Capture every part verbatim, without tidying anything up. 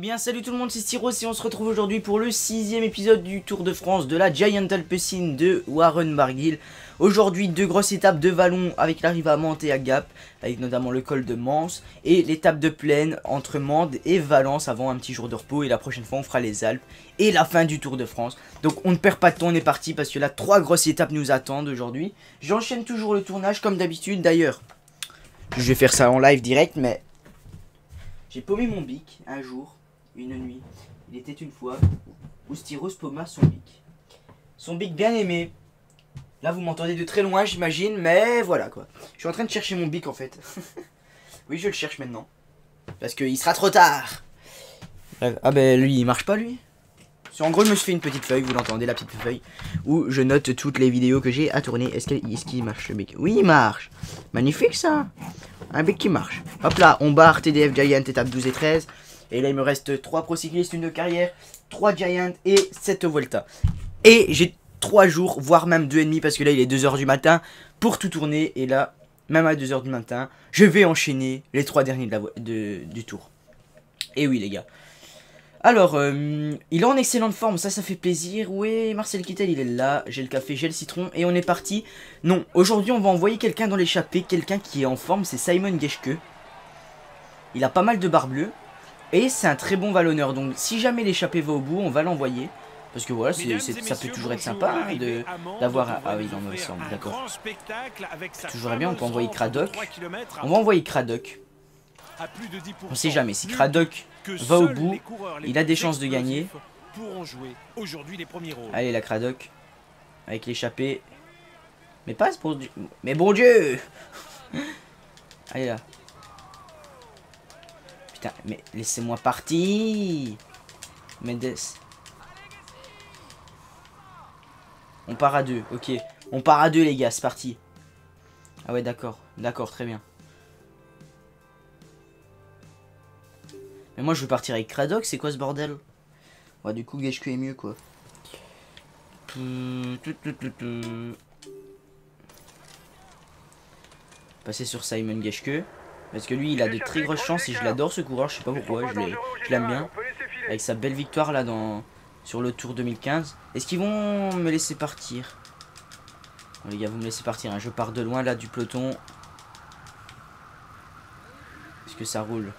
bien salut tout le monde, c'est Styros et on se retrouve aujourd'hui pour le sixième épisode du Tour de France de la Giant-Alpecin de Warren Barguil. Aujourd'hui, deux grosses étapes de vallon avec l'arrivée à Mantes et à Gap, avec notamment le col de Mantes, et l'étape de plaine entre Mende et Valence avant un petit jour de repos, et la prochaine fois on fera les Alpes, et la fin du Tour de France. Donc on ne perd pas de temps, on est parti parce que là, trois grosses étapes nous attendent aujourd'hui. J'enchaîne toujours le tournage comme d'habitude, d'ailleurs, je vais faire ça en live direct, mais... j'ai paumé mon bic un jour, une nuit. Il était une fois où Styros pauma son bic. Son bic bien aimé. Là vous m'entendez de très loin j'imagine, mais voilà quoi. Je suis en train de chercher mon bic en fait. Oui, je le cherche maintenant. Parce qu'il sera trop tard. Ah ben lui il marche pas lui. En gros je me suis fait une petite feuille, vous l'entendez la petite feuille, où je note toutes les vidéos que j'ai à tourner. Est-ce qu'il est-ce qu'il marche ce bic? Oui il marche. Magnifique ça. Un bic qui marche. Hop là, on barre T D F Giant étape douze et treize. Et là il me reste trois pro cyclistes, une de carrière, trois Giant et sept Vuelta. Et j'ai trois jours, voire même deux et demi, parce que là il est deux heures du matin pour tout tourner. Et là, même à deux heures du matin, je vais enchaîner les trois derniers de la de, du tour. Et oui les gars. Alors, euh, il est en excellente forme, ça, ça fait plaisir. Ouais, Marcel Kittel, il est là. J'ai le café, j'ai le citron et on est parti. Non, aujourd'hui, on va envoyer quelqu'un dans l'échappée. Quelqu'un qui est en forme, c'est Simon Geschke. Il a pas mal de barbe bleue et c'est un très bon vallonneur. Donc, si jamais l'échappée va au bout, on va l'envoyer. Parce que voilà, c'est, c'est, ça peut toujours être sympa hein, de, d'avoir... Ah oui, il est en mauvais forme, d'accord. Toujours bien, on peut envoyer Kradok. On va envoyer Kradok. On sait jamais, si Kradok va au bout, il a des chances de gagner. Allez la Kradok, avec l'échappée. Mais passe pour du... Mais bon Dieu. Allez là. Putain, mais laissez-moi partir Mendes. On part à deux, ok. On part à deux les gars, c'est parti. Ah ouais d'accord, d'accord, très bien. Mais moi je veux partir avec Kradok, c'est quoi ce bordel? Ouais du coup Geschke est mieux quoi. Passer sur Simon Geschke. Parce que lui il a de très grosses chances et je l'adore ce coureur, je sais pas pourquoi, je l'aime bien. Avec sa belle victoire là dans sur le Tour deux mille quinze. Est-ce qu'ils vont me laisser partir? Bon, les gars vous me laissez partir, hein. Je pars de loin là du peloton. Est-ce que ça roule?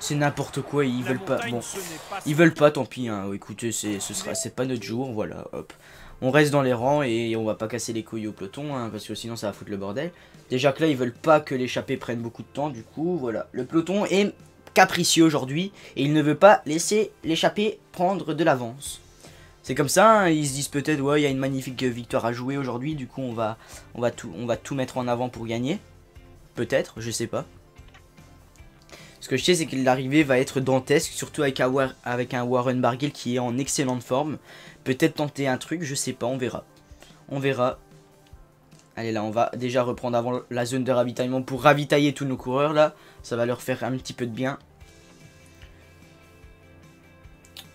C'est n'importe quoi, ils veulent pas. Bon, ils veulent pas, tant pis. Hein. Écoutez, c'est ce sera, c'est pas notre jour, voilà. Hop, on reste dans les rangs et on va pas casser les couilles au peloton, hein, parce que sinon ça va foutre le bordel. Déjà que là, ils veulent pas que l'échappée prenne beaucoup de temps, du coup, voilà. Le peloton est capricieux aujourd'hui et il ne veut pas laisser l'échappée prendre de l'avance. C'est comme ça, hein, ils se disent peut-être ouais, il y a une magnifique victoire à jouer aujourd'hui, du coup on va, on va tout, on va tout mettre en avant pour gagner. Peut-être, je sais pas. Ce que je sais c'est que l'arrivée va être dantesque, surtout avec un Warren Barguil qui est en excellente forme. Peut-être tenter un truc, je sais pas, on verra. On verra. Allez là, on va déjà reprendre avant la zone de ravitaillement pour ravitailler tous nos coureurs là. Ça va leur faire un petit peu de bien.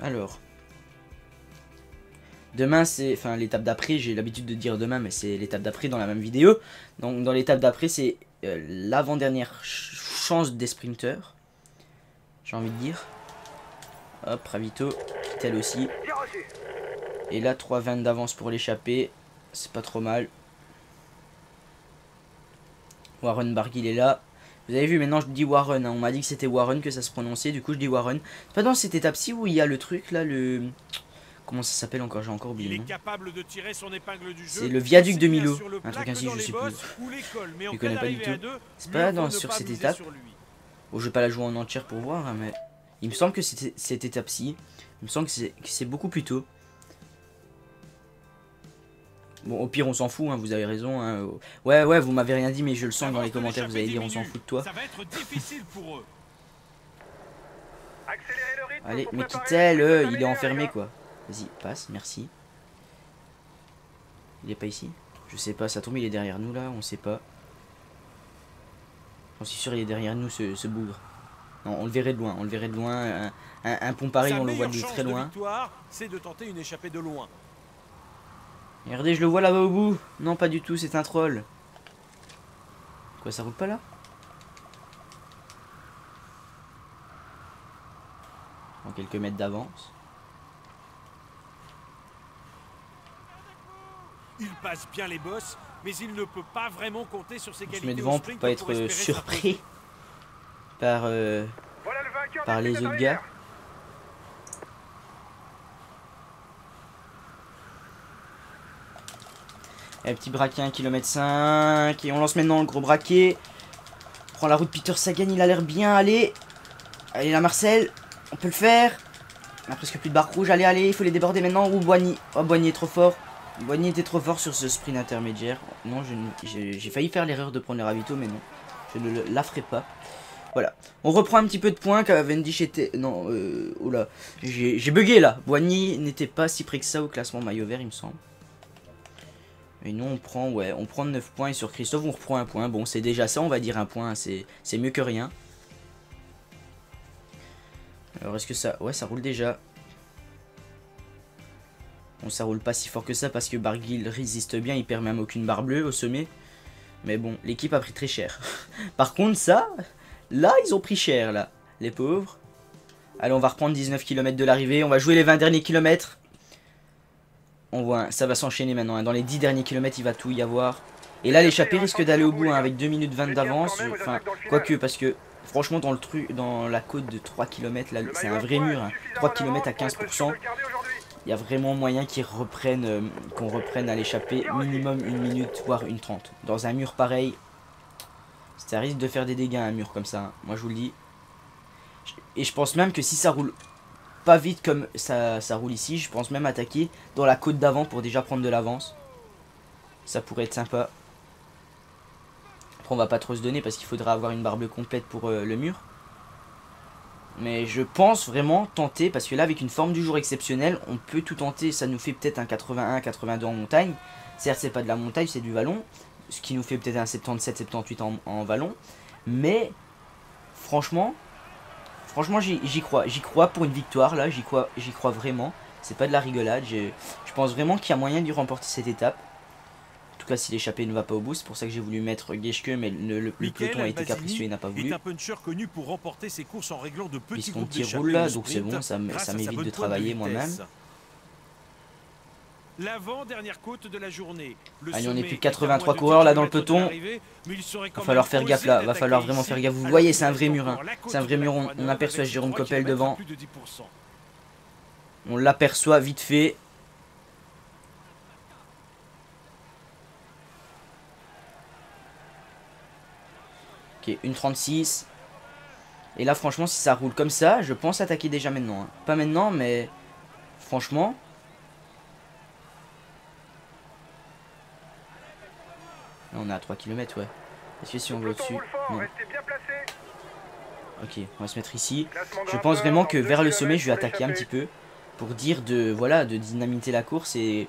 Alors. Demain c'est, enfin l'étape d'après, j'ai l'habitude de dire demain mais c'est l'étape d'après dans la même vidéo. Donc dans l'étape d'après c'est euh, l'avant-dernière chance des sprinteurs. J'ai envie de dire. Hop, Ravito, Kittel aussi. Et là, trois vingt d'avance pour l'échapper. C'est pas trop mal. Warren Barguil est là. Vous avez vu, maintenant je dis Warren. Hein. On m'a dit que c'était Warren, que ça se prononçait. Du coup, je dis Warren. C'est pas dans cette étape-ci où il y a le truc, là, le... Comment ça s'appelle encore? J'ai encore oublié. C'est le viaduc de Milo. Un truc ainsi, je sais plus. Je ne connais pas du tout. C'est pas dans, sur cette étape. Bon, je vais pas la jouer en entière pour voir, hein, mais... Il me semble que c'était cette étape-ci. Il me semble que c'est beaucoup plus tôt. Bon, au pire, on s'en fout, hein, vous avez raison. Hein. Ouais, ouais, vous m'avez rien dit, mais je le sens dans les commentaires. Vous allez dire, on s'en fout de toi. Ça va être difficile pour eux. Allez, mais Kittel, euh, il est enfermé, quoi. Vas-y, passe, merci. Il est pas ici? Je sais pas, ça tombe, il est derrière nous là, on sait pas. J'en suis sûr, il est derrière nous ce, ce bougre. Non, on le verrait de loin, on le verrait de loin. Un, un, un pont pareil, on le voit de très loin. C'est de tenter une échappée de loin. Regardez, je le vois là-bas au bout. Non, pas du tout, c'est un troll. Quoi, ça roule pas là? en quelques mètres d'avance. Il passe bien les bosses, mais il ne peut pas vraiment compter sur ses qualités. Je mets devant pour ne pas être surpris par, euh, voilà le par les autres gars. Et petit braquet un virgule cinq kilomètre. Et on lance maintenant le gros braquet. On prend la route Peter Sagan, il a l'air bien. Allez, allez là Marcel, on peut le faire. On a presque plus de barre rouge. Allez, allez, il faut les déborder maintenant. Ou Boigny. Oh, Boigny est trop fort. Boigny était trop fort sur ce sprint intermédiaire. Non, j'ai failli faire l'erreur de prendre le ravito, mais non, je ne la ferai pas. Voilà, on reprend un petit peu de points. Cavendish était... Non, euh, oh là, j'ai bugué là. Boigny n'était pas si près que ça au classement maillot vert, il me semble. Et nous, on prend, ouais, on prend neuf points. Et sur Christophe, on reprend un point. Bon, c'est déjà ça, on va dire un point. C'est mieux que rien. Alors, est-ce que ça... Ouais, ça roule déjà. Bon, ça roule pas si fort que ça parce que Barguil résiste bien. Il perd même aucune barre bleue au sommet. Mais bon, l'équipe a pris très cher. Par contre, ça... Là, ils ont pris cher, là. Les pauvres. Allez, on va reprendre dix-neuf kilomètres de l'arrivée. On va jouer les vingt derniers kilomètres. On voit, hein, ça va s'enchaîner maintenant. Hein. Dans les dix derniers kilomètres, il va tout y avoir. Et là, l'échappée risque d'aller au bout hein, avec deux minutes vingt d'avance. Enfin, quoique, parce que franchement, dans le truc, dans la côte de trois kilomètres, là, c'est un vrai mur. Hein. trois kilomètres à quinze pour cent. Il y a vraiment moyen qu'ils reprennent, euh, qu'on reprenne à l'échappée minimum une minute, voire une trente. Dans un mur pareil, ça risque de faire des dégâts, un mur comme ça. Hein. Moi, je vous le dis. Et je pense même que si ça roule pas vite comme ça, ça roule ici, je pense même attaquer dans la côte d'avant pour déjà prendre de l'avance. Ça pourrait être sympa. Après on va pas trop se donner parce qu'il faudra avoir une barre bleue complète pour euh, le mur. Mais je pense vraiment tenter, parce que là avec une forme du jour exceptionnelle, on peut tout tenter. Ça nous fait peut-être un quatre-vingt-un quatre-vingt-deux en montagne. Certes c'est pas de la montagne, c'est du vallon, ce qui nous fait peut-être un soixante-dix-sept soixante-dix-huit en, en vallon. Mais franchement... Franchement j'y crois, j'y crois pour une victoire là, j'y crois, j'y crois vraiment, c'est pas de la rigolade, je pense vraiment qu'il y a moyen d'y remporter cette étape. En tout cas si l'échappée ne va pas au bout, c'est pour ça que j'ai voulu mettre Geschke, mais le, le, le peloton a été capricieux et n'a pas voulu. Puisqu'on tire roule là, donc c'est bon, ça m'évite de travailler moi-même. L'avant-dernière côte de la journée. Le Allez, on n'est plus quatre-vingt-trois coureurs là dans le peloton. Va falloir faire gaffe là, va falloir vraiment faire gaffe. Vous voyez, c'est un vrai murin. C'est un vrai mur, on, on aperçoit Jérôme Coppel devant. On l'aperçoit vite fait. Ok, une trente-six. Et là, franchement, si ça roule comme ça, je pense attaquer déjà maintenant. Hein. Pas maintenant, mais franchement... On est à trois kilomètres, ouais. Est-ce que si on va au-dessus? Non. Ok, on va se mettre ici. Je pense vraiment que vers le sommet, je vais attaquer un petit peu. Pour dire de, voilà, de dynamiter la course et,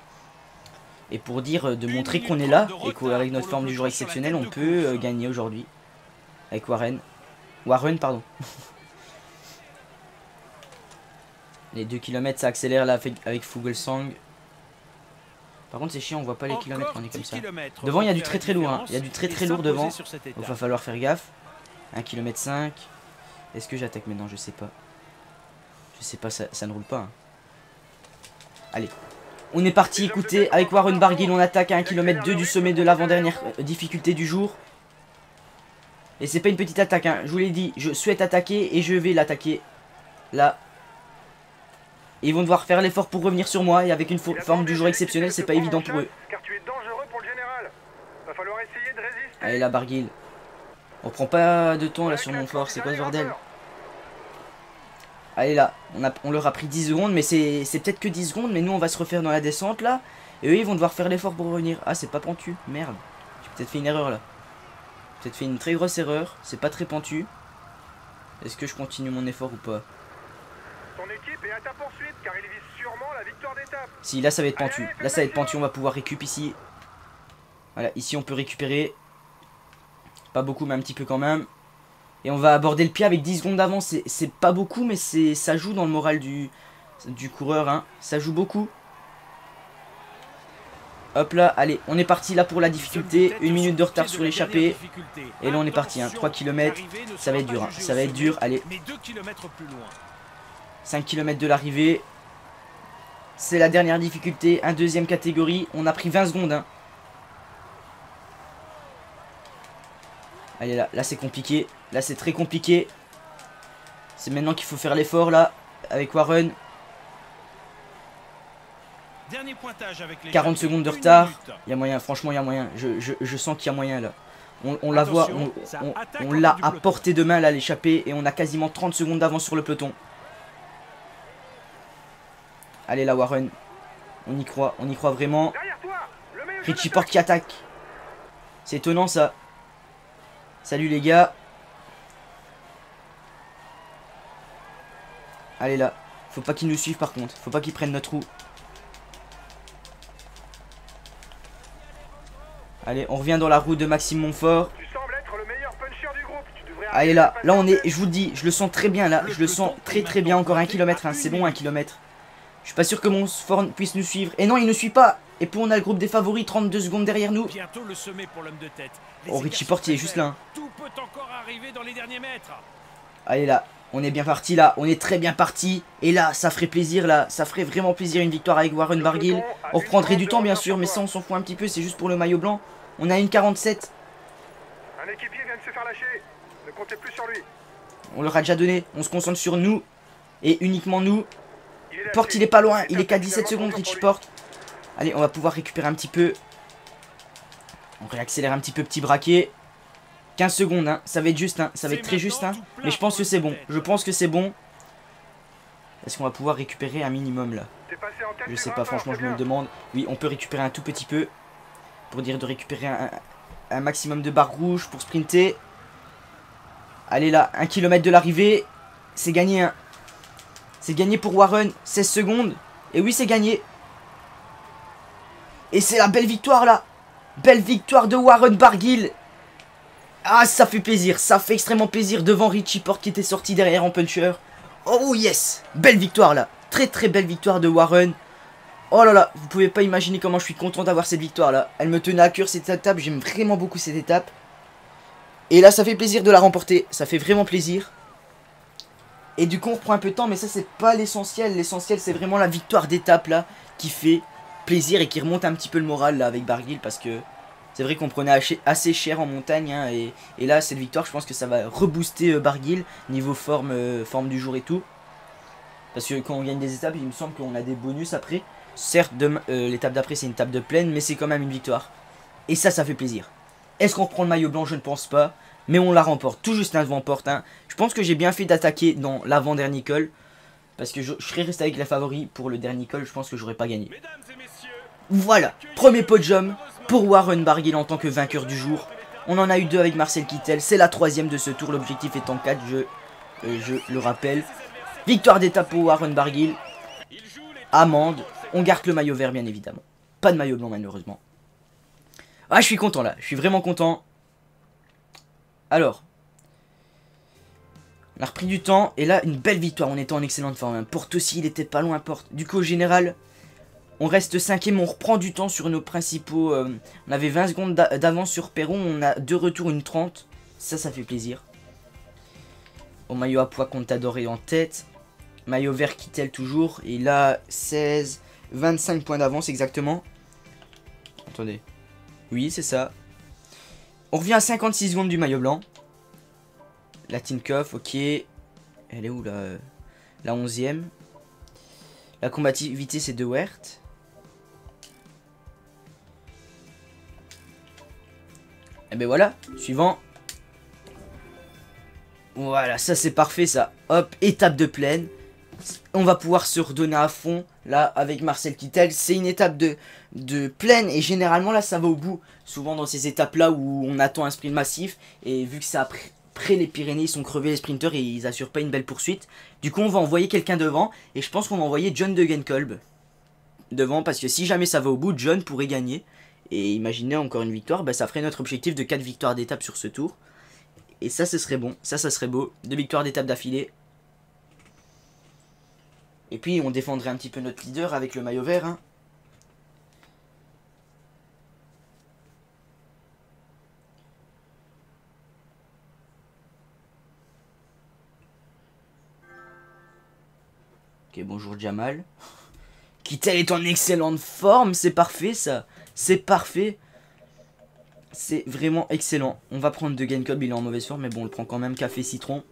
et pour dire de montrer qu'on est là. Et qu'avec notre forme du jour exceptionnelle, on peut gagner aujourd'hui. Avec Warren. Warren, pardon. Les deux kilomètres, ça accélère là avec Fuglsang. Par contre c'est chiant, on voit pas les kilomètres, on est comme ça. Devant il y a du très très lourd, hein. Il y a du très très lourd devant. Il va falloir faire gaffe. un virgule cinq kilomètres. Est-ce que j'attaque maintenant? Je sais pas. Je sais pas, ça, ça ne roule pas. Hein. Allez. On est parti, écoutez, avec Warren Barguil, on attaque à un virgule deux kilomètres du sommet de l'avant-dernière difficulté du jour. Et c'est pas une petite attaque, hein. Je vous l'ai dit, je souhaite attaquer et je vais l'attaquer là. Et ils vont devoir faire l'effort pour revenir sur moi. Et avec une forme du jour exceptionnelle, c'est pas évident pour eux. Car tu es dangereux pour le général. Va falloir essayer de résister. Allez là, Barguil. On prend pas de temps là sur Montfort. C'est quoi ce bordel? Allez là, on, a, on leur a pris dix secondes. Mais c'est peut-être que dix secondes. Mais nous, on va se refaire dans la descente là. Et eux, ils vont devoir faire l'effort pour revenir. Ah, c'est pas pentu. Merde. J'ai peut-être fait une erreur là. Peut-être fait une très grosse erreur. C'est pas très pentu. Est-ce que je continue mon effort ou pas? Si, là ça va être pentu. Là ça va être pentu, on va pouvoir récup ici. Voilà, ici on peut récupérer. Pas beaucoup mais un petit peu quand même. Et on va aborder le pied avec dix secondes d'avance. C'est pas beaucoup mais ça joue dans le moral du, du coureur hein. Ça joue beaucoup. Hop là, allez, on est parti là pour la difficulté. Une minute de retard sur l'échappée. Et là on est parti, hein. trois kilomètres. Ça va être dur, hein. Ça va être dur, allez. cinq kilomètres de l'arrivée. C'est la dernière difficulté, un deuxième catégorie. On a pris vingt secondes. Hein. Allez, là, là c'est compliqué. Là, c'est très compliqué. C'est maintenant qu'il faut faire l'effort, là, avec Warren. Dernier pointage avec les quarante secondes de retard. Il y a moyen, franchement, il y a moyen. Je, je, je sens qu'il y a moyen, là. On, on la voit, on, on, on l'a à portée de main, là, l'échappée. Et on a quasiment trente secondes d'avance sur le peloton. Allez, là, Warren. On y croit, on y croit vraiment. Richie Porte qui attaque. C'est étonnant, ça. Salut, les gars. Allez là, faut pas qu'ils nous suivent par contre, faut pas qu'ils prennent notre roue. Allez, on revient dans la roue de Maxime Montfort. Tu sembles être le meilleur puncher du groupe. Tu devrais... Allez là, là on est, je vous le dis, je le sens très bien là, je le sens très très bien, encore un kilomètre, hein. C'est bon un kilomètre. Je suis pas sûr que Montfort puisse nous suivre, et non il ne suit pas. Et puis on a le groupe des favoris, trente-deux secondes derrière nous. Oh Richie Porte il est juste là. Allez là. On est bien parti là, on est très bien parti. Et là, ça ferait plaisir là, ça ferait vraiment plaisir une victoire avec Warren Barguil. On reprendrait du temps bien sûr, mais ça on s'en fout un petit peu, c'est juste pour le maillot blanc. On a une quarante-sept. Un équipier vient de se faire lâcher. Ne comptez plus sur lui. On leur a déjà donné, on se concentre sur nous. Et uniquement nous. Porte il est pas loin, il est qu'à dix-sept secondes Richie Porte. Allez, on va pouvoir récupérer un petit peu. On réaccélère un petit peu, petit braquet. quinze secondes, hein. Ça va être juste, hein. Ça va être très juste, hein. Mais je pense que c'est bon, je pense que c'est bon. Est-ce qu'on va pouvoir récupérer un minimum là? Je sais pas, franchement je me le demande. Oui, on peut récupérer un tout petit peu. Pour dire de récupérer un, un maximum de barres rouges pour sprinter. Allez là, un kilomètre de l'arrivée. C'est gagné, hein. C'est gagné pour Warren, seize secondes. Et oui, c'est gagné. Et c'est la belle victoire là. Belle victoire de Warren Barguil. Ah, ça fait plaisir, ça fait extrêmement plaisir devant Richie Porte qui était sorti derrière en puncher. Oh yes, belle victoire là, très très belle victoire de Warren. Oh là là, vous pouvez pas imaginer comment je suis content d'avoir cette victoire là. Elle me tenait à cœur cette étape, j'aime vraiment beaucoup cette étape. Et là ça fait plaisir de la remporter, ça fait vraiment plaisir. Et du coup on reprend un peu de temps mais ça c'est pas l'essentiel, l'essentiel c'est vraiment la victoire d'étape là qui fait plaisir et qui remonte un petit peu le moral là avec Barguil parce que... C'est vrai qu'on prenait assez cher en montagne hein, et, et là cette victoire je pense que ça va rebooster euh, Barguil niveau forme, euh, forme du jour et tout. Parce que quand on gagne des étapes il me semble qu'on a des bonus après. Certes euh, l'étape d'après c'est une étape de plaine mais c'est quand même une victoire. Et ça ça fait plaisir. Est-ce qu'on reprend le maillot blanc? Je ne pense pas. Mais on la remporte tout juste avant porte hein. Je pense que j'ai bien fait d'attaquer dans l'avant-dernier col. Parce que je, je serais resté avec la favori pour le dernier col, je pense que j'aurais pas gagné. Voilà, premier podium pour Warren Barguil en tant que vainqueur du jour. On en a eu deux avec Marcel Kittel. C'est la troisième de ce tour. L'objectif étant quatre, je, euh, je le rappelle. Victoire d'étape pour Warren Barguil. Amende. On garde le maillot vert, bien évidemment. Pas de maillot blanc, malheureusement. Ah, je suis content, là. Je suis vraiment content. Alors. On a repris du temps. Et là, une belle victoire. On était en excellente forme. Porte aussi, il était pas loin, Porte. Du coup, au général... On reste cinquième, on reprend du temps sur nos principaux... Euh, on avait vingt secondes d'avance sur Perron, on a deux retours, une trente. Ça, ça fait plaisir. Au maillot à poids, Contador est en tête. Maillot vert, Kittel toujours. Et là, seize, vingt-cinq points d'avance exactement. Attendez. Oui, c'est ça. On revient à cinquante-six secondes du maillot blanc. Latinkoff, ok. Elle est où, là? La onzième. La combativité, c'est deux Hertz. Et ben voilà, suivant. Voilà, ça c'est parfait ça. Hop, étape de plaine. On va pouvoir se redonner à fond là avec Marcel Kittel. C'est une étape de, de plaine et généralement là ça va au bout. Souvent dans ces étapes là où on attend un sprint massif. Et vu que c'est après, après les Pyrénées, ils sont crevés les sprinteurs et ils assurent pas une belle poursuite. Du coup on va envoyer quelqu'un devant et je pense qu'on va envoyer John Degenkolb devant. Parce que si jamais ça va au bout, John pourrait gagner. Et imaginez encore une victoire, bah ça ferait notre objectif de quatre victoires d'étape sur ce tour. Et ça, ce serait bon. Ça, ça serait beau. deux victoires d'étape d'affilée. Et puis, on défendrait un petit peu notre leader avec le maillot vert. Hein. Ok, bonjour Jamal. Kittel est en excellente forme, c'est parfait ça. C'est parfait. C'est vraiment excellent. On va prendre Degenkolb, il est en mauvaise forme, mais bon, on le prend quand même, café citron.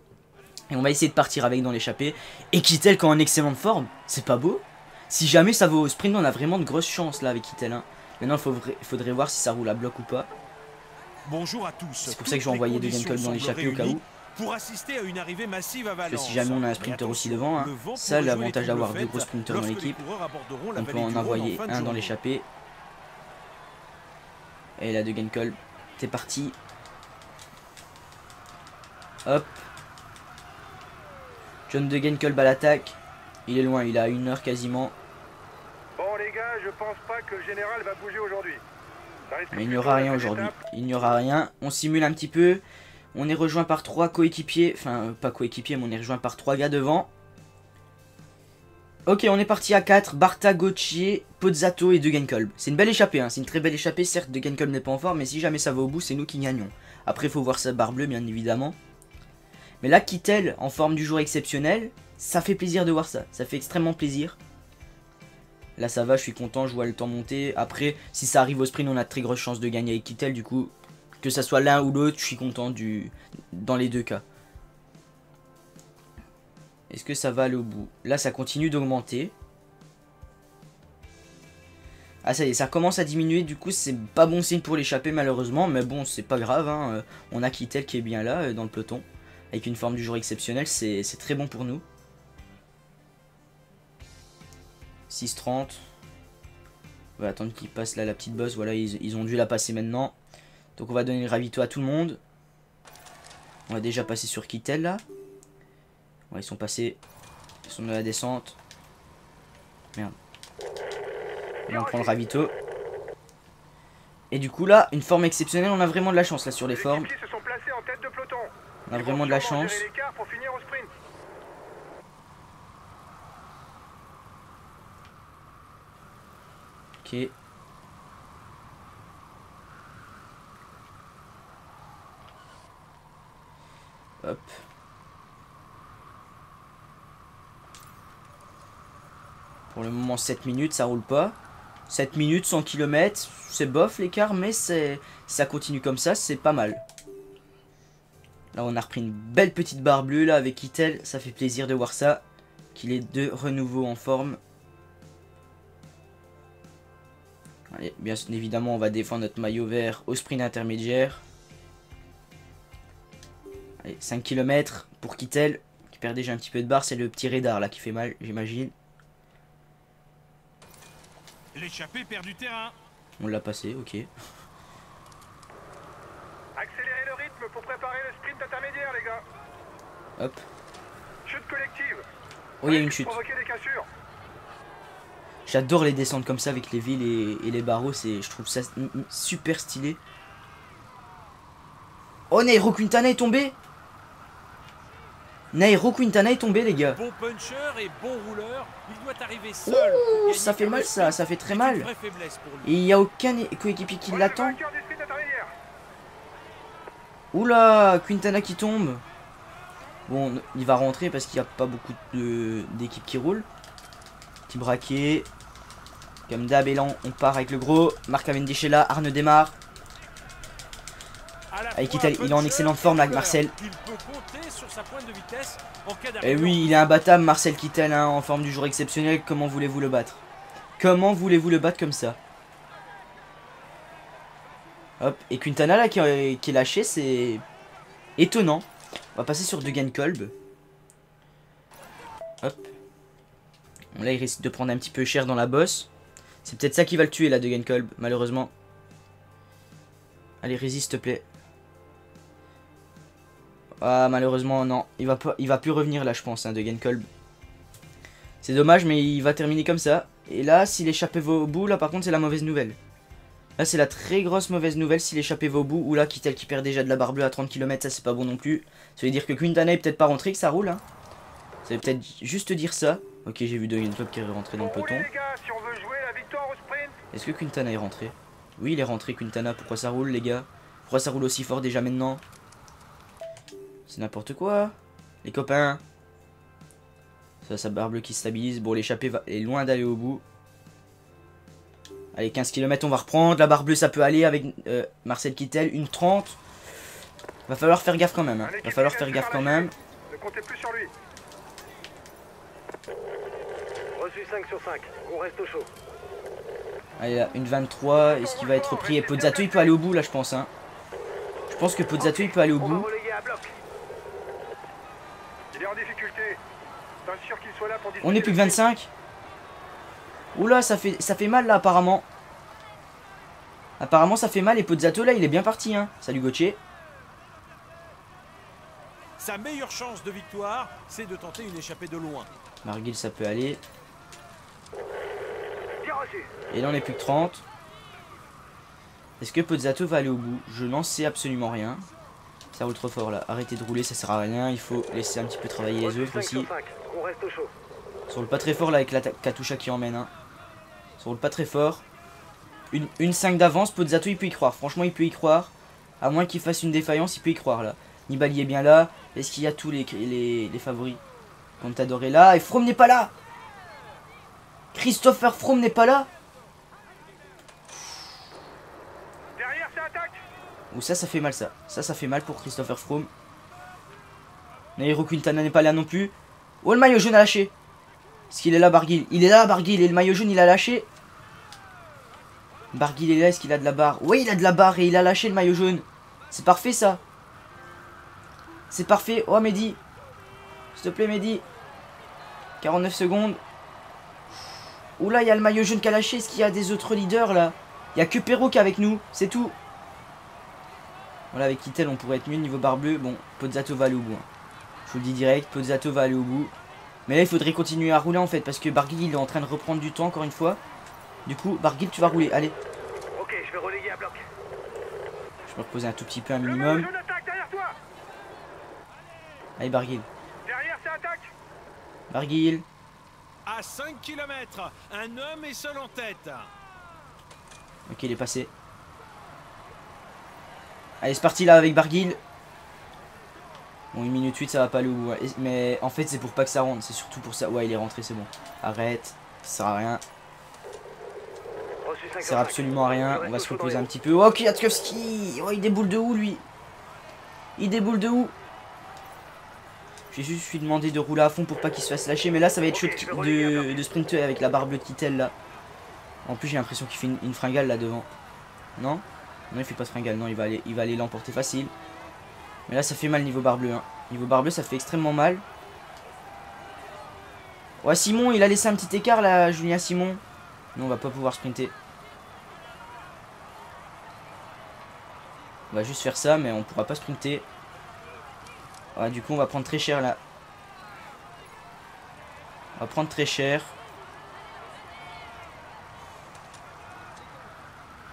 Et on va essayer de partir avec dans l'échappée. Et Kittel quand en excellente forme, c'est pas beau. Si jamais ça va au sprint, on a vraiment de grosses chances là avec Kittel. Hein. Maintenant, il faudrait, faudrait voir si ça roule à bloc ou pas. Bonjour à tous. C'est pour ça que j'ai envoyé Degenkolb dans l'échappée au cas où. Pour assister à une arrivée massive à Valence. Parce que si jamais on a un sprinter aussi devant, hein, ça l'avantage d'avoir deux gros sprinters dans l'équipe, on peut en envoyer un dans l'échappée. Et là Degenkolb, c'est parti. Hop. John Degenkolb à l'attaque. Il est loin, il a une heure quasiment. Bon les gars, je pense pas que le général va bouger aujourd'hui. Mais il n'y aura rien aujourd'hui. Il n'y aura rien. On simule un petit peu. On est rejoint par trois coéquipiers, enfin pas coéquipiers mais on est rejoint par trois gars devant. Ok, on est parti à quatre, Barta, Gauthier, Pozzato et Degenkolb. C'est une belle échappée, hein. C'est une très belle échappée, certes Degenkolb n'est pas en forme, mais si jamais ça va au bout c'est nous qui gagnons. Après il faut voir sa barre bleue bien évidemment. Mais là Kittel en forme du jour exceptionnel, ça fait plaisir de voir ça, ça fait extrêmement plaisir. Là ça va, je suis content, je vois le temps monter, après si ça arrive au sprint on a de très grosses chances de gagner avec Kittel du coup... Que ça soit l'un ou l'autre, je suis content du dans les deux cas. Est-ce que ça va aller au bout? Là, ça continue d'augmenter. Ah, ça y est, ça commence à diminuer. Du coup, c'est pas bon signe pour l'échapper, malheureusement. Mais bon, c'est pas grave. Hein. On a Kittel qui est bien là, dans le peloton. Avec une forme du jour exceptionnelle, c'est très bon pour nous. six trente. On va attendre qu'il passe là, la petite bosse. Voilà, ils, ils ont dû la passer maintenant. Donc on va donner le ravito à tout le monde. On va déjà passer sur Kittel là. Ouais, ils sont passés. Ils sont dans la descente. Merde. Et on prend le ravito. Et du coup là, une forme exceptionnelle, on a vraiment de la chance là sur les formes. On a vraiment de la chance. Ok. Hop. Pour le moment sept minutes ça roule pas. Sept minutes cent kilomètres, c'est bof l'écart, mais c'est ça continue comme ça, c'est pas mal. Là on a repris une belle petite barre bleue là avec Kittel, ça fait plaisir de voir ça, qu'il est de renouveau en forme. Allez, bien évidemment on va défendre notre maillot vert au sprint intermédiaire. Allez, cinq kilomètres pour Kittel, qui perd déjà un petit peu de barre, c'est le petit radar là qui fait mal, j'imagine. L'échappée perd du terrain. On l'a passé, ok. Accélérez le rythme pour préparer le sprint intermédiaire les gars. Hop. Chute collective. Oh, il y a une chute. J'adore les descentes comme ça avec les villes et, et les barreaux, c'est, je trouve ça super stylé. Oh, Nairo Quintana est tombé. Nairo Quintana est tombé les gars. Bon puncher et bon rouleur, il doit arriver seul. Ouh, ça fait mal ça, ça fait très mal. Et il n'y a aucun coéquipier qui l'attend. Oula, Quintana qui tombe. Bon, il va rentrer parce qu'il n'y a pas beaucoup d'équipes qui roulent. Petit braquet. Comme d'hab, élan, on part avec le gros. Marc Cavendish est là, Arne démarre. Avec Kittel, il est en excellente forme là avec Marcel. Et oui, il est imbattable Marcel Kittel, hein, en forme du jour exceptionnel. Comment voulez-vous le battre? Comment voulez-vous le battre comme ça? Hop, et Quintana là qui est, qui est lâché, c'est étonnant. On va passer sur Degenkolb. Hop. Bon, là il risque de prendre un petit peu cher dans la bosse. C'est peut-être ça qui va le tuer là, Degenkolb, malheureusement. Allez, résiste s'il te plaît. Ah, malheureusement non, il va pas, il va plus revenir là je pense, hein, Degenkolb. C'est dommage mais il va terminer comme ça. Et là si l'échappée va au bout, là par contre c'est la mauvaise nouvelle. Là c'est la très grosse mauvaise nouvelle si l'échappée va au bout. Ou là Kittel qui perd déjà de la barre bleue à trente kilomètres, ça c'est pas bon non plus. Ça veut dire que Quintana est peut-être pas rentré, que ça roule hein. Ça veut peut-être juste dire ça. Ok, j'ai vu Degenkolb qui est rentré dans le peloton. Est-ce que Quintana est rentré? Oui, il est rentré Quintana, pourquoi ça roule les gars? Pourquoi ça roule aussi fort déjà maintenant? C'est n'importe quoi, les copains. Ça, sa barre bleue qui stabilise. Bon, l'échappée est loin d'aller au bout. Allez, quinze kilomètres, on va reprendre. La barre bleue, ça peut aller avec euh, Marcel Kittel. Une trente. Va falloir faire gaffe quand même. Hein. Va falloir faire gaffe quand même. Ne comptez plus sur lui. Reçu cinq sur cinq. On reste au chaud. Allez, là, une vingt-trois. Est-ce qu'il va être pris? Et Pozzato, il peut aller au bout, là, je pense. Hein. Je pense que Pozzato, il peut aller au bout. Il est en difficulté. Sûr qu'il soit là pour on est plus que vingt-cinq. Oula, ça fait, ça fait mal là apparemment. Apparemment ça fait mal et Pozzato là il est bien parti hein. Salut Gauthier. Sa meilleure chance de victoire, c'est de tenter une échappée de loin. Barguil ça peut aller. Et là on est plus que trente. Est-ce que Pozzato va aller au bout? Je n'en sais absolument rien. Ça roule trop fort là. Arrêtez de rouler, ça sert à rien. Il faut laisser un petit peu travailler les autres aussi. Ça roule pas très fort là avec la Katusha qui emmène. Hein. Ça roule pas très fort. Une, une cinq d'avance, Pozzato il peut y croire. Franchement il peut y croire. À moins qu'il fasse une défaillance, il peut y croire là. Nibali est bien là. Est-ce qu'il y a tous les, les, les favoris? Contador est là. Et Froome n'est pas là. Christopher Froome n'est pas là. Derrière ça attaque. Ou ça ça fait mal ça. Ça ça fait mal pour Christopher Froome. Nairo Quintana n'est pas là non plus. Oh le maillot jaune a lâché. Est-ce qu'il est là Barguil? Il est là Barguil et le maillot jaune il a lâché. Barguil est là, est-ce qu'il a de la barre? Oui il a de la barre et il a lâché le maillot jaune. C'est parfait ça. C'est parfait. Oh Mehdi, s'il te plaît Mehdi. quarante-neuf secondes. Oula il y a le maillot jaune qui a lâché. Est-ce qu'il y a des autres leaders là? Il n'y a que Perrault qui est avec nous. C'est tout. Voilà avec Kittel on pourrait être mieux niveau barre bleue. Bon Pozzato va aller au bout hein. Je vous le dis direct, Pozzato va aller au bout. Mais là, il faudrait continuer à rouler en fait, parce que Barguil, il est en train de reprendre du temps encore une fois. Du coup, Barguil, tu vas rouler, allez. Ok, je vais relayer à bloc. Je vais me reposer un tout petit peu, un minimum. Allez, Barguil. Derrière, ça attaque. Barguil. À cinq kilomètres, un homme est seul en tête. Ok, il est passé. Allez, c'est parti là avec Barguil. Bon, une minute huit, ça va pas aller où. Mais en fait, c'est pour pas que ça rentre. C'est surtout pour ça. Ouais, il est rentré, c'est bon. Arrête. Ça sert à rien. Ça sert absolument à rien. On va se reposer un petit peu. Oh, Kwiatkowski. Oh, il déboule de où, lui? Il déboule de où? J'ai juste je suis demandé de rouler à fond pour pas qu'il se fasse lâcher. Mais là, ça va être chaud de, de sprinter avec la barre bleue de Kittel, là. En plus, j'ai l'impression qu'il fait une, une fringale, là, devant. Non? Non, il fait pas de fringale. Non, il va aller, il va aller l'emporter facile. Mais là ça fait mal niveau barre bleue hein. Niveau barre bleue ça fait extrêmement mal. Ouais Simon il a laissé un petit écart là Julien Simon. Nous on va pas pouvoir sprinter. On va juste faire ça mais on pourra pas sprinter. Ouais du coup on va prendre très cher là. On va prendre très cher.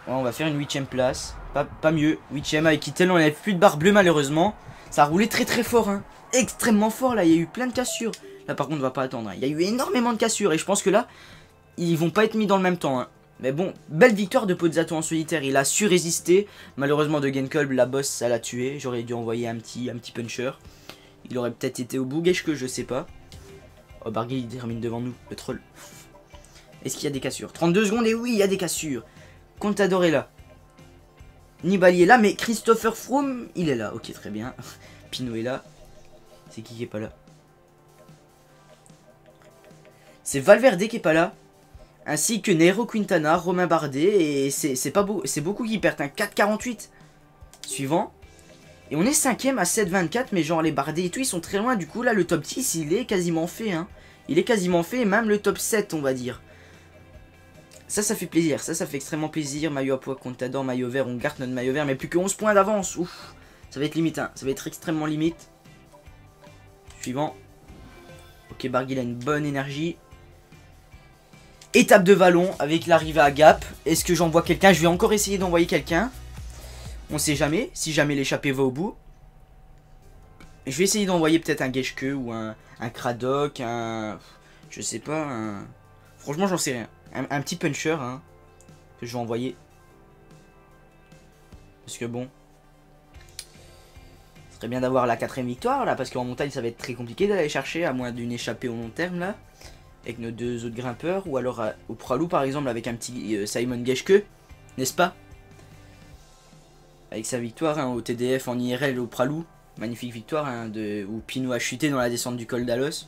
Ouais, on va faire une huitième place. Pas, pas mieux. huitième avec Kittel. On n'avait plus de barre bleue malheureusement. Ça a roulé très très fort. Hein. Extrêmement fort là. Il y a eu plein de cassures. Là par contre on va pas attendre. Hein. Il y a eu énormément de cassures. Et je pense que là, ils vont pas être mis dans le même temps. Hein. Mais bon, belle victoire de Pozzato en solitaire. Il a su résister. Malheureusement de Degenkolb, la bosse, ça l'a tué. J'aurais dû envoyer un petit, un petit puncher. Il aurait peut-être été au bout. Geschke, je sais pas. Oh Barguil il termine devant nous. Le troll. Est-ce qu'il y a des cassures? Trente-deux secondes et oui il y a des cassures. Contador est là, Nibali est là, mais Christopher Froome, il est là, ok très bien. Pinot est là, c'est qui qui est pas là? C'est Valverde qui est pas là, ainsi que Nairo Quintana, Romain Bardet, et c'est pas beau, c'est beaucoup qui perdent, un hein. quatre quarante-huit, suivant. Et on est cinquième à sept vingt-quatre, mais genre les Bardet et tout, ils sont très loin, du coup là le top dix, il est quasiment fait, hein. Il est quasiment fait, et même le top sept on va dire. Ça, ça fait plaisir. Ça, ça fait extrêmement plaisir. Maillot à poids, Contador, maillot vert. On garde notre maillot vert. Mais plus que onze points d'avance. Ouf. Ça va être limite. Hein. Ça va être extrêmement limite. Suivant. Ok, Barguil a une bonne énergie. Étape de vallon avec l'arrivée à Gap. Est-ce que j'envoie quelqu'un? Je vais encore essayer d'envoyer quelqu'un. On sait jamais. Si jamais l'échappée va au bout. Je vais essayer d'envoyer peut-être un Geschke ou un, un Kradok. Un... Je sais pas. Un... Franchement, j'en sais rien. Un, un petit puncher hein, que je vais envoyer. Parce que bon, ce serait bien d'avoir la quatrième victoire là, parce qu'en montagne ça va être très compliqué d'aller chercher, à moins d'une échappée au long terme là, avec nos deux autres grimpeurs, ou alors à, au Praloup par exemple avec un petit euh, Simon Geschke, n'est-ce pas? Avec sa victoire hein, au T D F en I R L au Praloup, magnifique victoire hein, de, où Pinot a chuté dans la descente du col d'Alos.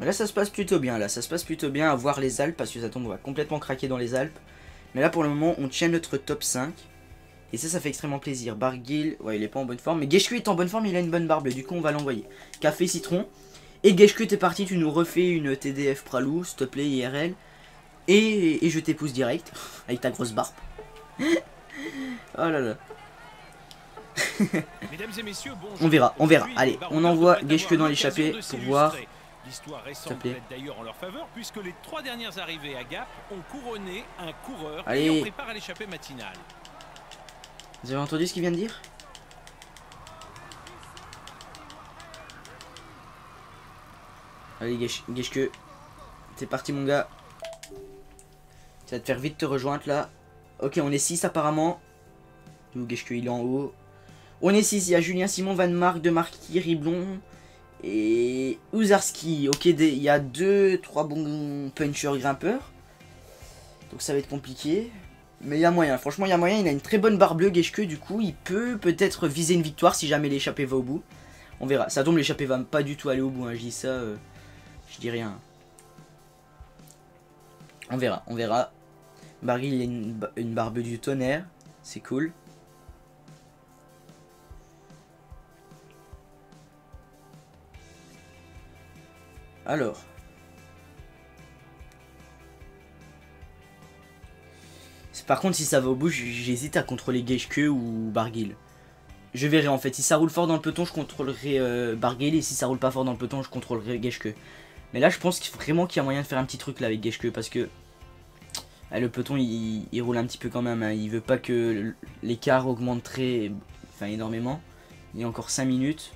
Mais là ça se passe plutôt bien, là ça se passe plutôt bien à voir les Alpes, parce que ça tombe, on va complètement craquer dans les Alpes. Mais là pour le moment on tient notre top cinq, et ça ça fait extrêmement plaisir. Barguil, ouais il est pas en bonne forme, mais Geschke est en bonne forme, il a une bonne barbe, du coup on va l'envoyer. Café citron, et Geschke t'es parti, tu nous refais une T D F Praloup, s'il te plaît I R L, et, et je t'épouse direct, avec ta grosse barbe. Oh là là. On verra, on verra, allez, on envoie Geschke dans l'échappée pour voir... L'histoire récente plaît d'ailleurs en leur faveur, puisque les trois dernières arrivées à Gap ont couronné un coureur qui en prépare à l'échappée matinale. Vous avez entendu ce qu'il vient de dire? Allez Geschke, c'est parti mon gars. Ça va te faire vite te rejoindre là. Ok, on est six apparemment. Geschke il est en haut. On est six, il y a Julien Simon, Van Mark, De Marquis, Riblon... Et Ouzarski, ok, il y a deux trois bons punchers grimpeurs. Donc ça va être compliqué. Mais il y a moyen, franchement il y a moyen, il a une très bonne barre bleue Geschke, du coup il peut peut-être viser une victoire si jamais l'échappée va au bout. On verra, ça tombe l'échappée va pas du tout aller au bout, hein. Je dis ça, euh, je dis rien. On verra, on verra. Barguil il a une, une barbe du tonnerre, c'est cool. Alors, par contre si ça va au bout, j'hésite à contrôler Geschke ou Barguil. Je verrai en fait, si ça roule fort dans le peloton, je contrôlerai euh, Barguil, et si ça roule pas fort dans le peloton, je contrôlerai Geschke. Mais là je pense vraiment qu'il y a moyen de faire un petit truc là avec Geschke, parce que là, le peloton il, il roule un petit peu quand même, hein. Il veut pas que l'écart augmente très, enfin énormément. Il y a encore cinq minutes.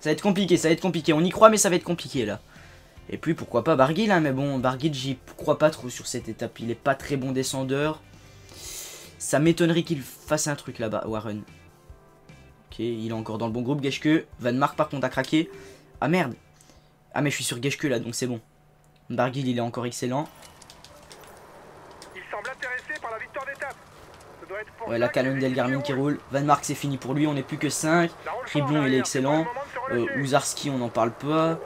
Ça va être compliqué, ça va être compliqué. On y croit, mais ça va être compliqué, là. Et puis, pourquoi pas Barguil, hein. Mais bon, Barguil, j'y crois pas trop sur cette étape. Il est pas très bon descendeur. Ça m'étonnerait qu'il fasse un truc, là-bas, Warren. Ok, il est encore dans le bon groupe, Geschke. Van Mark, par contre, a craqué. Ah, merde. Ah, mais je suis sur Geschke, là, donc c'est bon. Barguil, il est encore excellent. Il semble intéressé par la victoire d'étape. Ouais, la Calonne Del Garmin qui roule. Van Mark, c'est fini pour lui. On n'est plus que cinq. Riblon, il est excellent. Euh, Ouzarski, on n'en parle pas.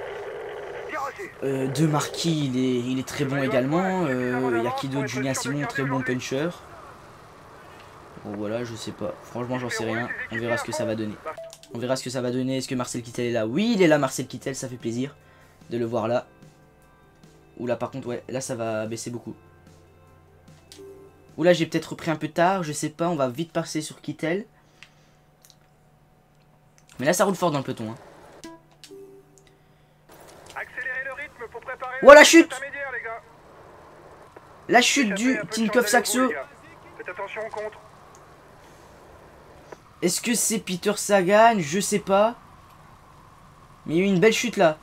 Euh, De Marquis, il est, il est très bon également. Euh, y a qui d'autre? Julien Simon, très bon puncher. Bon, voilà, je sais pas. Franchement, j'en sais rien. On verra ce que ça va donner. On verra ce que ça va donner. Est-ce que Marcel Kittel est là? Oui, il est là, Marcel Kittel. Ça fait plaisir de le voir là. Ouh là, par contre, ouais, là, ça va baisser beaucoup. Oula, j'ai peut-être repris un peu tard, je sais pas, on va vite passer sur Kittel. Mais là, ça roule fort dans le peloton. Hein. Oh, la chute! La chute du Tinkoff Saxo. Est-ce que c'est Peter Sagan? Je sais pas. Mais il y a eu une belle chute là.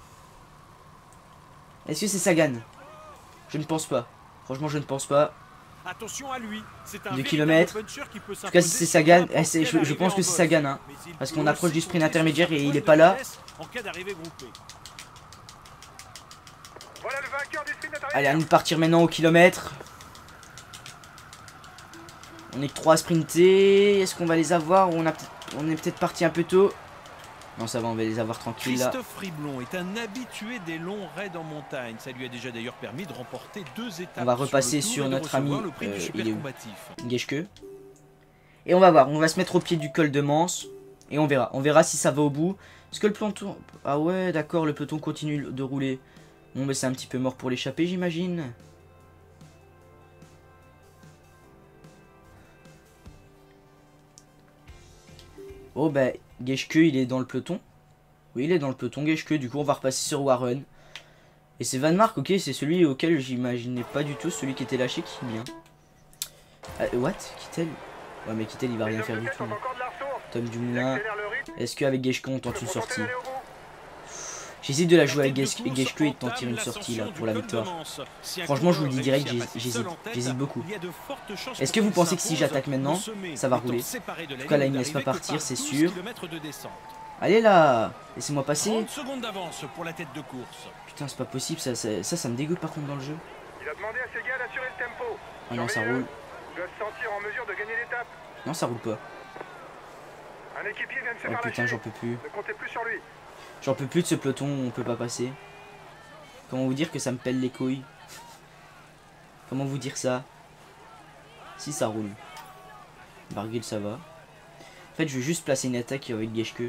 Est-ce que c'est Sagan? Je ne pense pas. Franchement, je ne pense pas. Attention à lui, c'est un deux kilomètres. En tout cas, c'est Sagan. Eh, je, je pense que c'est Sagan, hein, parce qu'on approche du sprint intermédiaire et il est pas là. Allez, à nous de partir maintenant au kilomètre. On est que trois à sprinter. Est-ce qu'on va les avoir? On, a peut on est peut-être parti un peu tôt. Non, ça va, on va les avoir tranquilles là. Christopher Riblon est un habitué des longs raids en montagne. Ça lui a déjà d'ailleurs permis de remporter deux étapes. On va repasser sur, sur notre ami euh, il est où? Geschke. Et on va voir, on va se mettre au pied du col de Manse. Et on verra, on verra si ça va au bout. Est-ce que le peloton... Ah ouais, d'accord, le peloton continue de rouler. Bon, mais c'est un petit peu mort pour l'échapper, j'imagine. Oh bah... Geschke il est dans le peloton. Oui il est dans le peloton Geschke, du coup on va repasser sur Warren. Et c'est Van Mark, ok, c'est celui auquel j'imaginais pas du tout, celui qui était lâché qui vient. Ah, what? Kittel? Ouais mais Kittel il va rien faire du tout. Tom Dumoulin. Est-ce qu'avec Geschke on tente une sortie? J'hésite de la jouer avec Geschke et de tenter une sortie là pour la victoire. Franchement, je vous le dis direct, j'hésite. J'hésite beaucoup. Est-ce que vous pensez que si j'attaque maintenant, ça va rouler? En tout cas, là, il ne me laisse pas partir, c'est sûr. Allez là, laissez-moi passer. Putain, c'est pas possible, ça ça, ça ça me dégoûte par contre dans le jeu. Ah non, ça roule. Non, ça roule pas. Oh putain, j'en peux plus. J'en peux plus de ce peloton, on peut pas passer. Comment vous dire que ça me pèle les couilles? Comment vous dire ça? Si, ça roule. Barguil, ça va. En fait, je vais juste placer une attaque avec Geschke.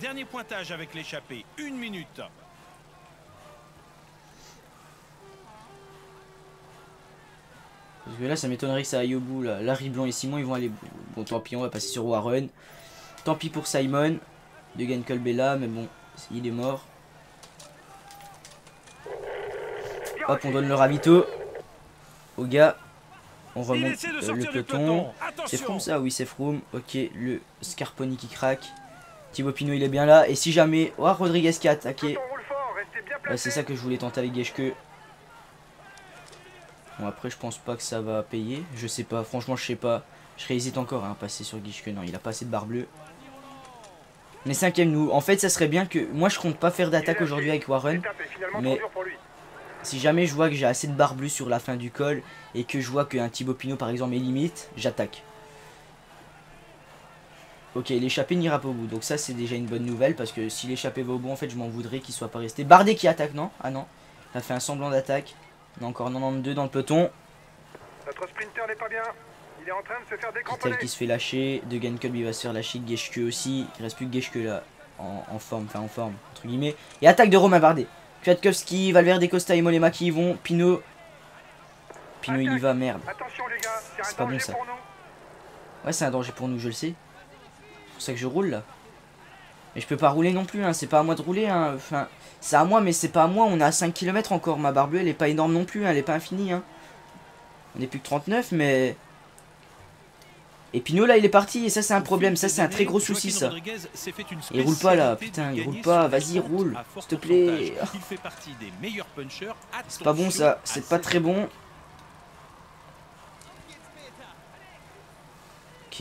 Dernier pointage avec l'échappée, une minute. Parce que là, ça m'étonnerait que ça aille au bout. Là, là Riblon et Simon, ils vont aller. Bon, tant pis, on va passer sur Warren. Tant pis pour Simon. Degenkolb est là, mais bon, il est mort. Hop, on donne le ravito au gars. On remonte euh, le peloton. C'est Froome ça? Oui, c'est Froome. Ok, le Scarponi qui craque. Thibaut Pinot, il est bien là. Et si jamais... Oh, Rodriguez qui a attaqué. Bah, c'est ça que je voulais tenter avec Geschke. Bon, après, je pense pas que ça va payer. Je sais pas. Franchement, je sais pas. Je réhésite encore à hein, passer sur Geschke. Non, il a pas assez de barre bleue. Mais cinquième, nous. En fait, ça serait bien que... Moi, je compte pas faire d'attaque aujourd'hui avec Warren. Mais... Si jamais je vois que j'ai assez de barre bleue sur la fin du col et que je vois qu'un Thibaut Pinot par exemple est limite, j'attaque. Ok, l'échappée n'ira pas au bout, donc ça c'est déjà une bonne nouvelle parce que si l'échappée va au bout, en fait je m'en voudrais qu'il soit pas resté. Bardet qui attaque, non? Ah non, ça fait un semblant d'attaque. On a encore quatre-vingt-douze dans le peloton. Notre sprinter n'est pas bien, il est en train de se faire décramponner. Kittel qui se fait lâcher, Degenkolb il va se faire lâcher, Geschke aussi, il reste plus que Geschke là, en, en forme, enfin en forme, entre guillemets. Et attaque de Romain Bardet. Kwiatkowski, Valverde, Costa et Mollema qui y vont. Pinot. Pinot il y va, merde. C'est pas bon ça. Ouais, c'est un danger pour nous, je le sais. C'est pour ça que je roule là. Mais je peux pas rouler non plus, hein. C'est pas à moi de rouler. Hein. Enfin, c'est à moi, mais c'est pas à moi. On est à cinq kilomètres encore. Ma barre bleue, elle est pas énorme non plus. Hein. Elle est pas infinie. Hein. On est plus que trente-neuf, mais. Et Pinot là il est parti et ça c'est un problème, ça c'est un très gros souci ça. Il roule pas là, putain il roule pas, vas-y roule, s'il te plaît. C'est pas bon ça, c'est pas très bon. Ok.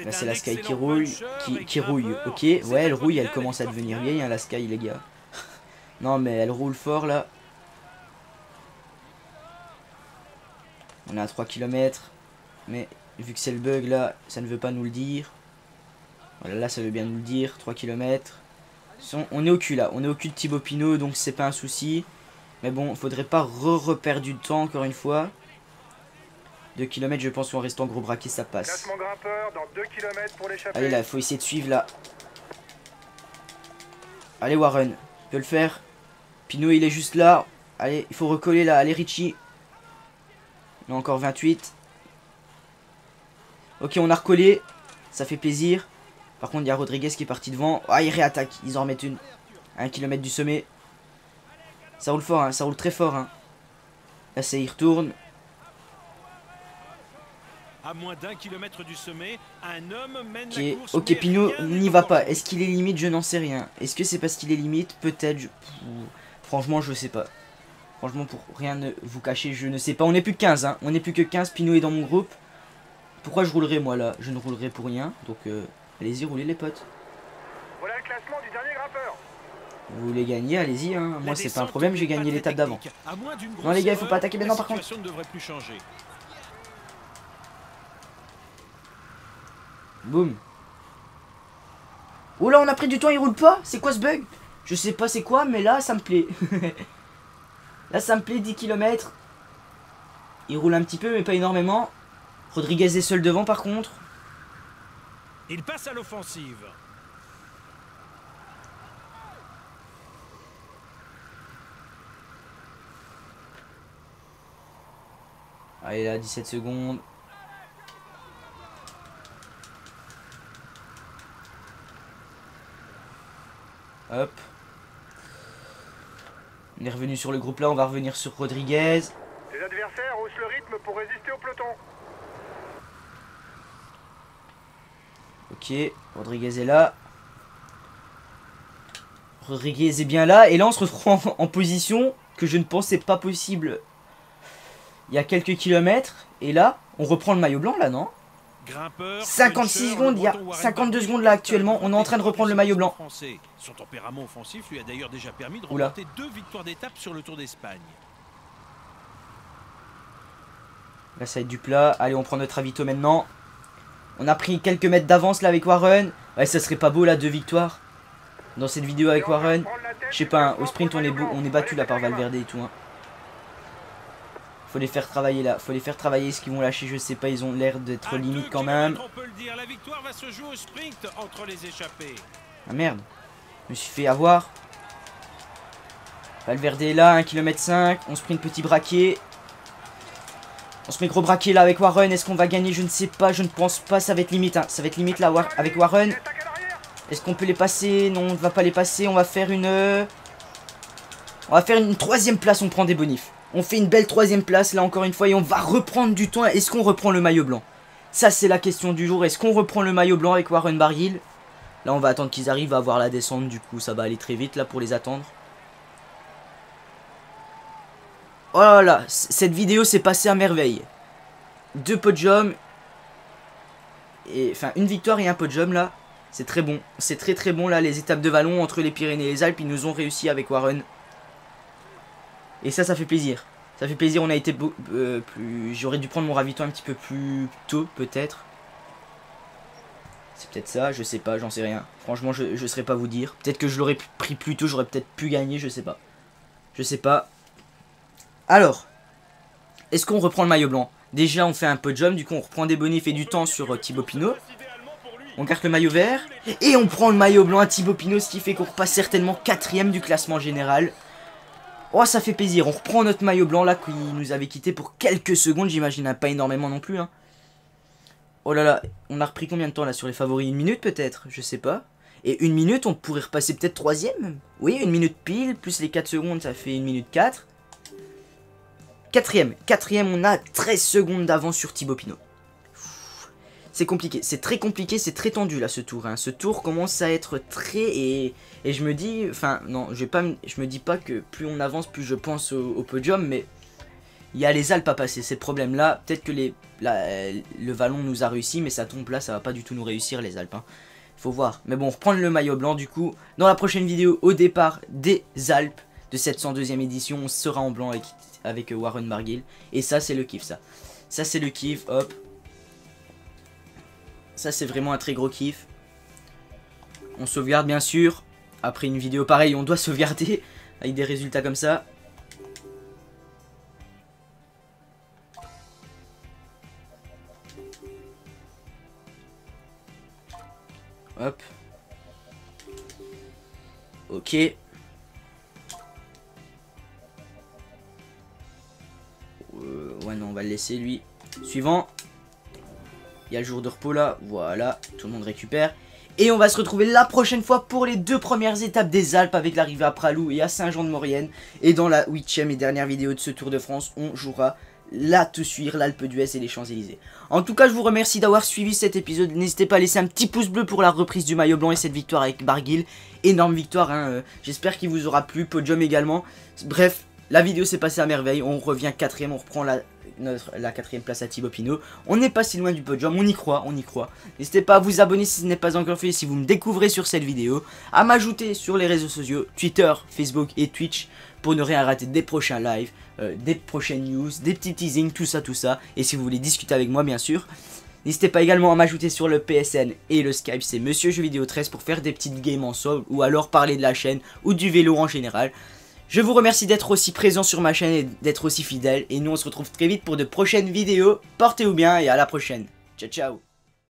Là c'est la Sky qui rouille, qui, qui rouille, ok. Ouais elle rouille, elle commence à devenir vieille hein, la Sky les gars. Non mais elle roule fort là. On est à trois kilomètres, mais vu que c'est le bug là, ça ne veut pas nous le dire. Voilà, là ça veut bien nous le dire, trois kilomètres. On est au cul là, on est au cul de Thibaut Pinot, donc c'est pas un souci. Mais bon, faudrait pas re-reperdre du temps encore une fois. deux kilomètres, je pense qu'en restant gros braqué, ça passe. Allez là, faut essayer de suivre là. Allez Warren, tu peux le faire. Pinot il est juste là. Allez, il faut recoller là, allez Richie. Là encore vingt-huit. Ok, on a recollé. Ça fait plaisir. Par contre, il y a Rodriguez qui est parti devant. Ah, il réattaque. Ils en remettent une. un kilomètre du sommet. Ça roule fort, hein. Ça roule très fort. Hein. Là, ça y retourne. Ok, okay Pinot n'y va pas. Est-ce qu'il est limite? Je n'en sais rien. Est-ce que c'est parce qu'il est limite? Peut-être. Je... Franchement, je sais pas. Franchement, pour rien ne vous cacher, je ne sais pas. On n'est plus que quinze, hein. On n'est plus que quinze. Pinot est dans mon groupe. Pourquoi je roulerai, moi, là? Je ne roulerai pour rien. Donc, euh, allez-y, roulez, les potes. Voilà le classement du dernier grimpeur. Vous voulez gagner, allez-y, hein. Moi, c'est pas un problème, j'ai gagné l'étape d'avant. Non, les gars, il faut pas attaquer maintenant, par contre. Boum. Oh là, on a pris du temps, il roule pas. C'est quoi ce bug? Je sais pas c'est quoi, mais là, ça me plaît. Là ça me plaît, dix kilomètres. Il roule un petit peu mais pas énormément. Rodriguez est seul devant par contre. Il passe à l'offensive. Allez là, dix-sept secondes. Hop. On est revenu sur le groupe là, on va revenir sur Rodriguez. Les adversaires haussent le rythme pour résister au peloton. Ok, Rodriguez est là. Rodriguez est bien là. Et là, on se retrouve en, en position que je ne pensais pas possible il y a quelques kilomètres. Et là, on reprend le maillot blanc, là, non ? cinquante-six secondes, il y a cinquante-deux secondes là actuellement, on est en train de reprendre le maillot blanc. Son tempérament offensif lui a d'ailleurs déjà permis de remporter deux victoires d'étape sur le Tour d'Espagne. Là ça va être du plat, allez on prend notre avito maintenant. On a pris quelques mètres d'avance là avec Warren. Ouais ça serait pas beau là, deux victoires dans cette vidéo avec Warren. Je sais pas, hein, au sprint on est, beau, on est battu là par Valverde et tout. Hein. Faut les faire travailler là, faut les faire travailler, ce qu'ils vont lâcher je sais pas, ils ont l'air d'être limite quand même. Ah merde, je me suis fait avoir. Valverde est là, un kilomètre cinq, on sprint petit braquet. On se met gros braquet là avec Warren, est-ce qu'on va gagner? Je ne sais pas, je ne pense pas, ça va être limite, hein. Ça va être limite là avec Warren. Est-ce qu'on peut les passer? Non, on ne va pas les passer, on va faire une... On va faire une troisième place, on prend des bonifs. On fait une belle troisième place là encore une fois et on va reprendre du temps. Est-ce qu'on reprend le maillot blanc? Ça c'est la question du jour. Est-ce qu'on reprend le maillot blanc avec Warren Barguil? Là on va attendre qu'ils arrivent à avoir la descente, du coup ça va aller très vite là pour les attendre. Oh là là, cette vidéo s'est passée à merveille. Deux podiums. Et, enfin une victoire et un podium là. C'est très bon. C'est très très bon là, les étapes de vallon entre les Pyrénées et les Alpes. Ils nous ont réussi avec Warren. Et ça, ça fait plaisir. Ça fait plaisir, on a été beau, euh, plus... J'aurais dû prendre mon ravitaillement un petit peu plus tôt, peut-être. C'est peut-être ça, je sais pas, j'en sais rien. Franchement, je ne saurais pas vous dire. Peut-être que je l'aurais pris plus tôt, j'aurais peut-être pu gagner, je sais pas. Je sais pas. Alors, est-ce qu'on reprend le maillot blanc? Déjà, on fait un peu de jump, du coup, on reprend des bonifs et du temps sur euh, Thibaut Pinot. On garde le maillot vert. Et on prend le maillot blanc à Thibaut Pinot, ce qui fait qu'on repasse certainement quatrième du classement général. Oh ça fait plaisir, on reprend notre maillot blanc là qui nous avait quitté pour quelques secondes j'imagine, hein, pas énormément non plus hein. Oh là là, on a repris combien de temps là sur les favoris? Une minute peut-être, je sais pas. Et une minute on pourrait repasser peut-être troisième. Oui une minute pile, plus les quatre secondes ça fait une minute quatre. Quatrième, quatrième on a treize secondes d'avance sur Thibaut Pinot. C'est compliqué, c'est très compliqué, c'est très tendu là ce tour. Hein. Ce tour commence à être très... Et, et je me dis... Enfin non, je vais pas, je me dis pas que plus on avance, plus je pense au, au podium. Mais il y a les Alpes à passer, c'est le problème là. Peut-être que les, la, le vallon nous a réussi, mais ça tombe là, ça va pas du tout nous réussir les Alpes. Hein. Faut voir. Mais bon, reprendre le maillot blanc du coup. Dans la prochaine vidéo, au départ des Alpes de cette cent deuxième édition, on sera en blanc avec, avec Warren Barguil. Et ça c'est le kiff ça. Ça c'est le kiff, hop. Ça c'est vraiment un très gros kiff. On sauvegarde bien sûr. Après une vidéo pareille on doit sauvegarder. Avec des résultats comme ça. Hop. Ok. Euh, ouais non on va le laisser lui. Suivant. Il y a le jour de repos là, voilà, tout le monde récupère. Et on va se retrouver la prochaine fois pour les deux premières étapes des Alpes avec l'arrivée à Praloup et à Saint-Jean-de-Maurienne. Et dans la huitième et dernière vidéo de ce Tour de France, on jouera la Toussuire, l'Alpe d'Huez et les Champs-Elysées. En tout cas, je vous remercie d'avoir suivi cet épisode. N'hésitez pas à laisser un petit pouce bleu pour la reprise du maillot blanc et cette victoire avec Barguil. Énorme victoire, hein, euh, j'espère qu'il vous aura plu, podium également. Bref, la vidéo s'est passée à merveille, on revient quatrième, on reprend la... Notre, la quatrième place à Thibaut Pinot. On n'est pas si loin du podium, on y croit, on y croit. N'hésitez pas à vous abonner si ce n'est pas encore fait, si vous me découvrez sur cette vidéo, à m'ajouter sur les réseaux sociaux, Twitter, Facebook et Twitch, pour ne rien rater des prochains lives, euh, des prochaines news, des petits teasings, tout ça, tout ça. Et si vous voulez discuter avec moi, bien sûr. N'hésitez pas également à m'ajouter sur le P S N et le Skype, c'est Monsieur Jeux Vidéo treize pour faire des petites games ensemble, ou alors parler de la chaîne, ou du vélo en général. Je vous remercie d'être aussi présent sur ma chaîne et d'être aussi fidèle. Et nous on se retrouve très vite pour de prochaines vidéos. Portez-vous bien et à la prochaine. Ciao ciao.